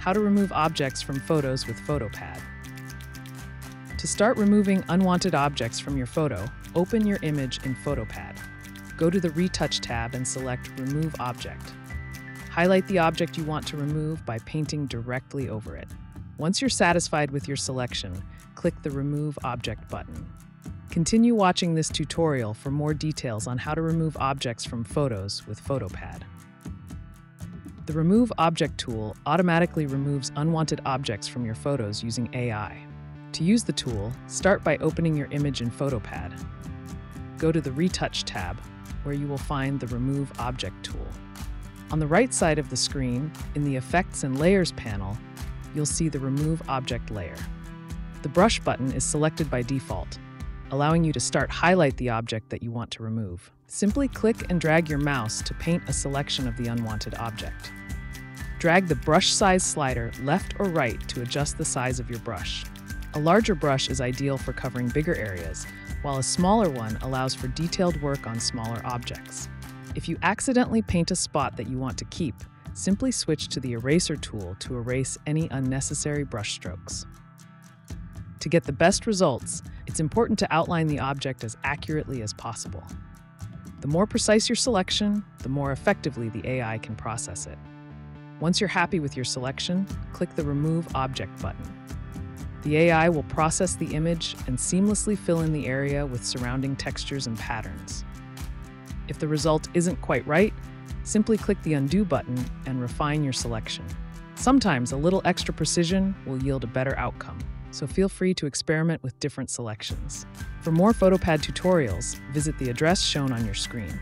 How to remove objects from photos with PhotoPad. To start removing unwanted objects from your photo, open your image in PhotoPad. Go to the Retouch tab and select Remove Object. Highlight the object you want to remove by painting directly over it. Once you're satisfied with your selection, click the Remove Object button. Continue watching this tutorial for more details on how to remove objects from photos with PhotoPad. The Remove Object tool automatically removes unwanted objects from your photos using AI. To use the tool, start by opening your image in PhotoPad. Go to the Retouch tab, where you will find the Remove Object tool. On the right side of the screen, in the Effects and Layers panel, you'll see the Remove Object layer. The Brush button is selected by default, allowing you to highlight the object that you want to remove. Simply click and drag your mouse to paint a selection of the unwanted object. Drag the brush size slider left or right to adjust the size of your brush. A larger brush is ideal for covering bigger areas, while a smaller one allows for detailed work on smaller objects. If you accidentally paint a spot that you want to keep, simply switch to the Eraser tool to erase any unnecessary brush strokes. To get the best results, it's important to outline the object as accurately as possible. The more precise your selection, the more effectively the AI can process it. Once you're happy with your selection, click the Remove Object button. The AI will process the image and seamlessly fill in the area with surrounding textures and patterns. If the result isn't quite right, simply click the Undo button and refine your selection. Sometimes a little extra precision will yield a better outcome, so feel free to experiment with different selections. For more PhotoPad tutorials, visit the address shown on your screen.